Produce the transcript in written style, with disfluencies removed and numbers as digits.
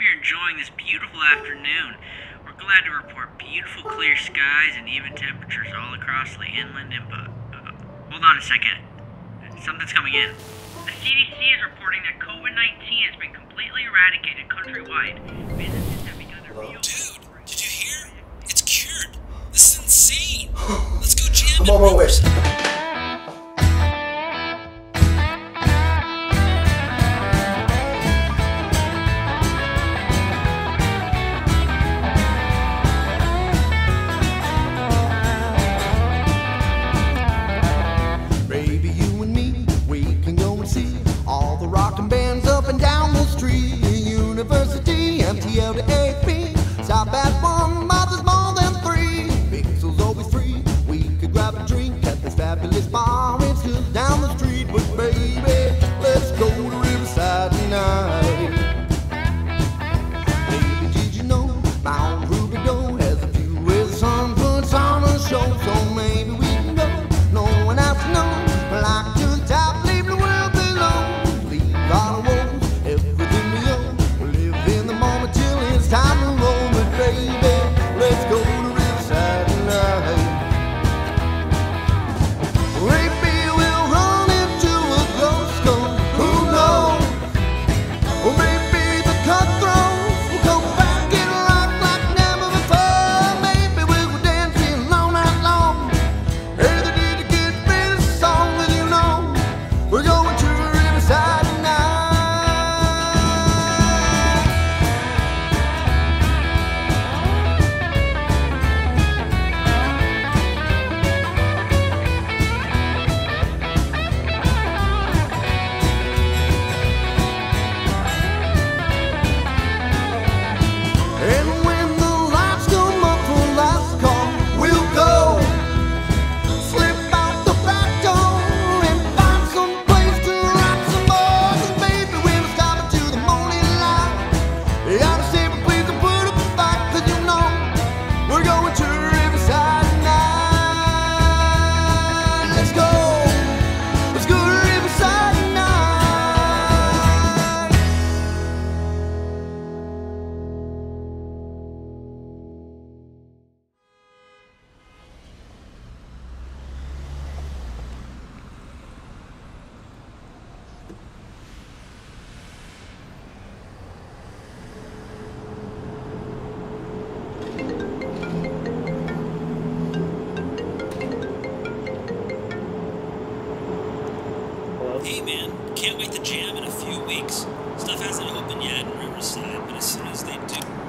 you're enjoying this beautiful afternoon. We're glad to report beautiful clear skies and even temperatures all across the inland and hold on a second. Something's coming in. The CDC is reporting that COVID-19 has been completely eradicated countrywide. Businesses have begun their Dude, did you hear? It's cured. This is insane. Let's go jam it. I'm on my way. University, MTL to AP, stop at one, mother's more than three, Pixel's always free, we could grab a drink at this fabulous bar, it's just down the street, but baby, let's go to Riverside tonight. Baby, did you know, Mount Rubidoux has a few where the sun puts on a show, so maybe we can go, no one has to know, like to the top, leave the world below, leave our world. Time to roll it, baby. Let's go to Riverside tonight. Maybe we'll run into a ghost cone. Who knows? Or maybe the cutthroats will come back and rock like never before. Maybe we'll go dancing all night long. Either did you get me this song with you know? We're going to Riverside tonight. Hey man, can't wait to jam in a few weeks. Stuff hasn't opened yet in Riverside, but as soon as they do...